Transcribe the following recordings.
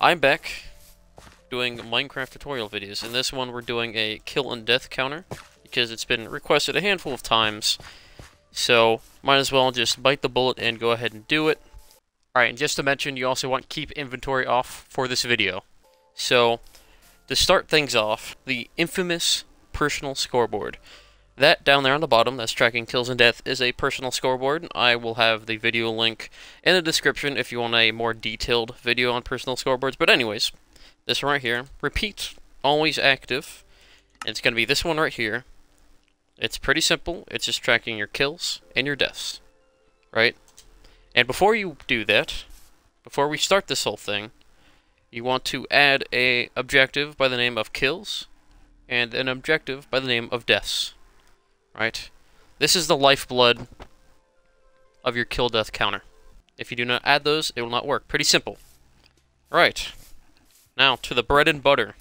I'm back doing Minecraft tutorial videos. In this one, we're doing a kill and death counter because it's been requested a handful of times. So, might as well just bite the bullet and go ahead and do it. Alright, and just to mention, you also want to keep inventory off for this video. So, to start things off, the infamous personal scoreboard. That down there on the bottom, that's tracking kills and death, is a personal scoreboard. I will have the video link in the description if you want a more detailed video on personal scoreboards. But anyways, this one right here, repeat, always active. It's going to be this one right here. It's pretty simple. It's just tracking your kills and your deaths, right? And before you do that, before we start this whole thing, you want to add an objective by the name of kills and an objective by the name of deaths. Right? This is the lifeblood of your kill-death counter. If you do not add those, it will not work. Pretty simple. Alright. Now, to the bread and butter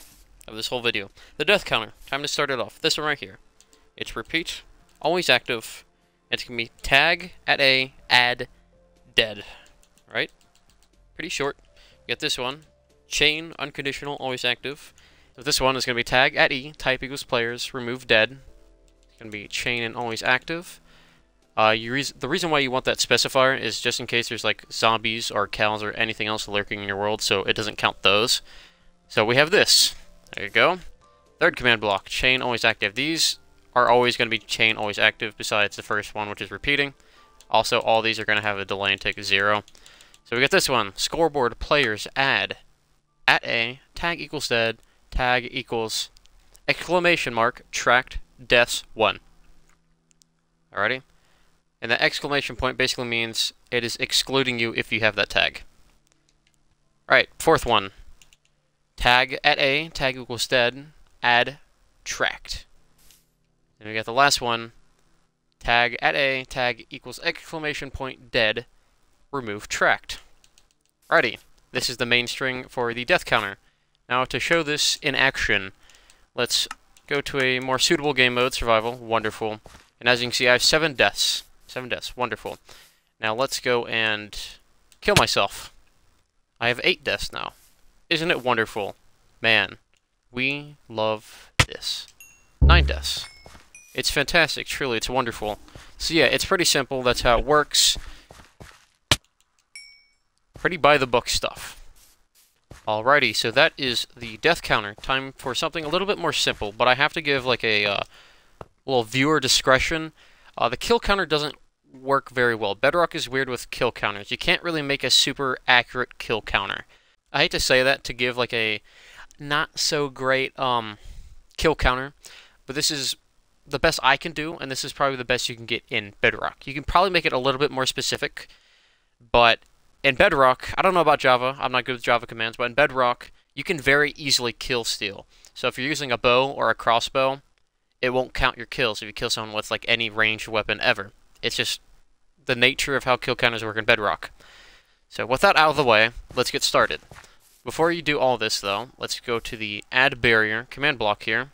of this whole video. The death counter. Time to start it off. This one right here. It's repeat. Always active. It's going to be tag, at A, add, dead. Right? Pretty short. You get this one. Chain, unconditional, always active. This one is going to be tag, at E, type equals players, remove dead. Going to be chain and always active. The reason why you want that specifier is just in case there's like zombies or cows or anything else lurking in your world, so it doesn't count those. So we have this. There you go. Third command block, chain always active. These are always going to be chain always active besides the first one, which is repeating. Also, all these are going to have a delay and take 0. So we get this one, scoreboard players add at A, tag equals dead, tag equals exclamation mark, tracked, deaths 1. Alrighty? And that exclamation point basically means it is excluding you if you have that tag. Alright, fourth one. Tag at A, tag equals dead, add tracked. And we got the last one. Tag at A, tag equals exclamation point dead, remove tracked. Alrighty, this is the main string for the death counter. Now to show this in action, let's go to a more suitable game mode, survival, wonderful. And as you can see, I have 7 deaths. 7 deaths, wonderful. Now let's go and kill myself. I have 8 deaths now. Isn't it wonderful? Man, we love this. 9 deaths. It's fantastic, truly, it's wonderful. So yeah, it's pretty simple, that's how it works. Pretty by the book stuff. Alrighty, so that is the death counter. Time for something a little bit more simple, but I have to give like a little viewer discretion. The kill counter doesn't work very well. Bedrock is weird with kill counters. You can't really make a super accurate kill counter. I hate to say that to give like a not so great kill counter, but this is the best I can do, and this is probably the best you can get in Bedrock. You can probably make it a little bit more specific, but in Bedrock, I don't know about Java, I'm not good with Java commands, but in Bedrock, you can very easily kill steal. So if you're using a bow or a crossbow, it won't count your kills if you kill someone with like any ranged weapon ever. It's just the nature of how kill counters work in Bedrock. So with that out of the way, let's get started. Before you do all this though, let's go to the add barrier command block here.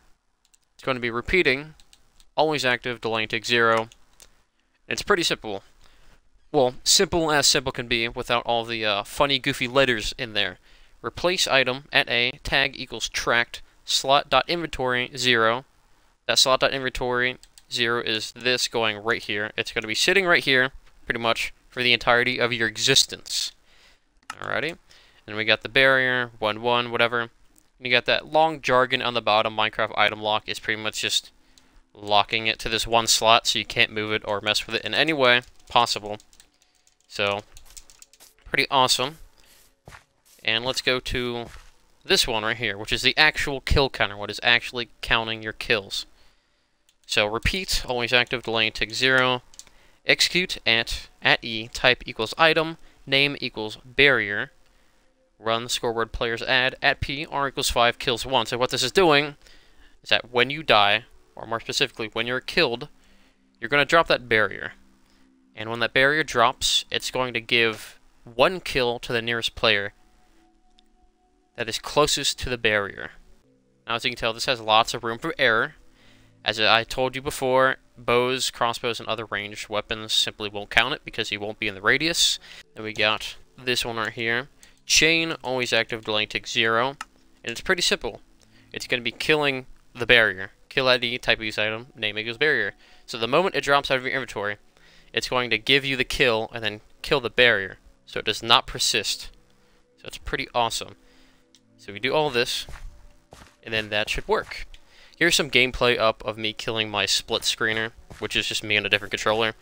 It's going to be repeating, always active, delaying take 0. It's pretty simple. Well, simple as simple can be without all the funny, goofy letters in there. Replace item at A, tag equals tracked, slot.inventory 0. That slot.inventory 0 is this going right here. It's going to be sitting right here, pretty much, for the entirety of your existence. Alrighty. And we got the barrier, 1-1, whatever. And you got that long jargon on the bottom. Minecraft item lock is pretty much just locking it to this one slot so you can't move it or mess with it in any way possible. So, pretty awesome. And let's go to this one right here, which is the actual kill counter, what is actually counting your kills. So, repeat, always active, delaying tick 0. Execute at E, type equals item, name equals barrier. Run scoreboard players add, at P, R equals 5, kills 1. So, what this is doing is that when you die, or more specifically, when you're killed, you're going to drop that barrier. And when that barrier drops, it's going to give 1 kill to the nearest player that is closest to the barrier. Now, as you can tell, this has lots of room for error. As I told you before, bows, crossbows, and other ranged weapons simply won't count it because you won't be in the radius. And we got this one right here. chain always active, delay tick 0, and it's pretty simple. It's going to be killing the barrier. Kill ID, type of use item, name equals barrier. So the moment it drops out of your inventory, it's going to give you the kill and then kill the barrier. So it does not persist. So it's pretty awesome. So we do all this, and then that should work. Here's some gameplay up of me killing my split screener, which is just me on a different controller,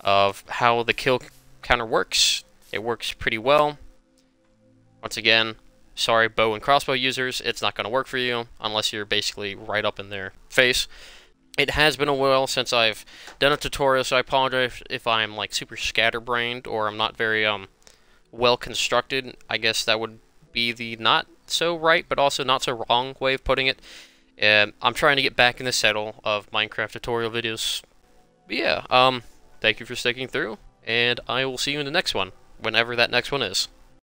of how the kill counter works. It works pretty well. Once again, sorry, bow and crossbow users, it's not going to work for you unless you're basically right up in their face. It has been a while since I've done a tutorial, so I apologize if I'm like super scatterbrained or I'm not very well constructed. I guess that would be the not so right, but also not so wrong way of putting it. I'm trying to get back in the saddle of Minecraft tutorial videos. But yeah, thank you for sticking through, and I will see you in the next one, whenever that next one is.